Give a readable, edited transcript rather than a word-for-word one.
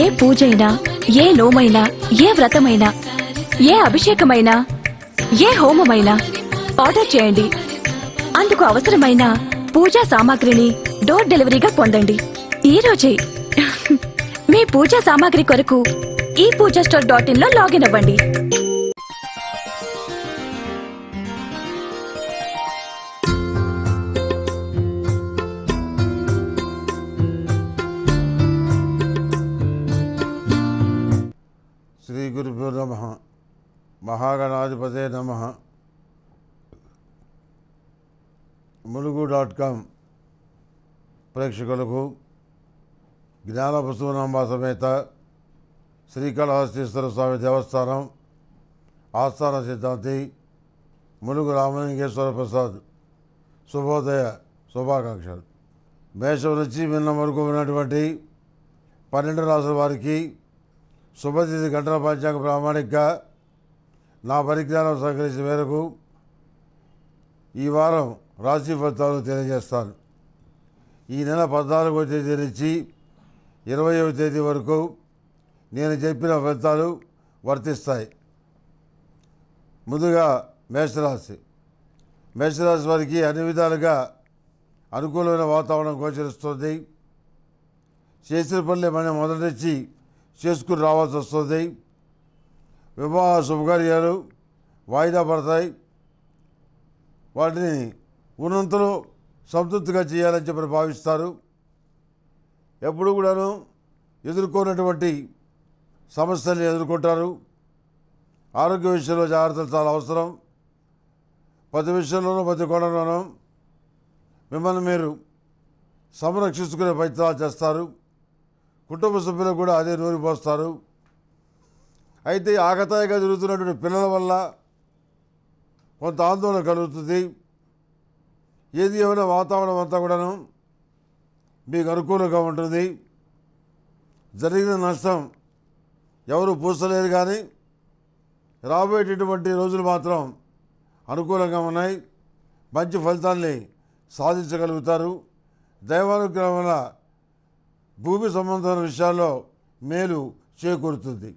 ఏ పూజైనా ఏ నోమైనా ఏ వ్రతమైనా ఏ అభిషేకమైనా ఏ హోమమైనా ఆర్డర్ చేయండి. అందుకు అవసరమైన పూజా సామాగ్రిని డోర్ డెలివరీగా పొందండి. ఈ రోజే మీ పూజా సామాగ్రి కొరకు ఈ pooja-store.in లో లాగిన్ అవ్వండి. श्री गुरुभ्यो नमः. महागणाधिपते नमः. मुलुगु.com प्रेक्षकुलकु ज्ञान वसुनांबा समेत श्रीकालहस्तीश्वर स्वामी देवस्थानं आस्थान सिद्धांति मुलुगु रामलिंगेश्वर प्रसाद शुभोदय शुभाकांक्षलु. మేషం నుంచి నిన్న వరకు ఉన్నటువంటి 12 రాసుల వారికి శుభతిథి గంటల పంచాంగ ప్రామాణికంగా నా పరిజ్ఞానం సహకరించిన మేరకు ఈ వారం రాశి ఫలితాలు తెలియజేస్తాను. ఈ నెల 14వ తేదీ నుంచి 20వ తేదీ వరకు నేను చెప్పిన ఫలితాలు వర్తిస్తాయి. ముందుగా మేషరాశి. మేషరాశి వారికి అన్ని విధాలుగా అనుకూలమైన వాతావరణం గోచరిస్తుంది. చేసిన పనులు మనం మొదటి నుంచి చేసుకుని రావాల్సి వస్తుంది. వివాహ శుభకార్యాలు వాయిదా పడతాయి. వాటిని ఉన్నంతలో సంతృప్తిగా చేయాలని చెప్పి భావిస్తారు. ఎప్పుడు కూడాను ఎదుర్కొన్నటువంటి సమస్యలు ఎదుర్కొంటారు. ఆరోగ్య విషయంలో జాగ్రత్తలు చాలా అవసరం. ప్రతి విషయంలోనూ ప్రతి కోణంలోనూ మిమ్మల్ని మీరు సంరక్షించుకునే ప్రయత్నాలు చేస్తారు. కుటుంబ సభ్యులు కూడా అదే నూరి పోస్తారు. అయితే ఆకతాయిగా జరుగుతున్నటువంటి పిల్లల వల్ల కొంత ఆందోళన కలుగుతుంది. ఏది ఏమైనా వాతావరణం అంతా కూడాను మీకు అనుకూలంగా ఉంటుంది. జరిగిన నష్టం ఎవరు పూసలేరు, కానీ రాబోయేటటువంటి రోజులు మాత్రం అనుకూలంగా ఉన్నాయి. మంచి ఫలితాన్ని సాధించగలుగుతారు. దైవానుగ్రహం వల్ల భూమి సంబంధమైన విషయాల్లో మేలు చేకూరుతుంది.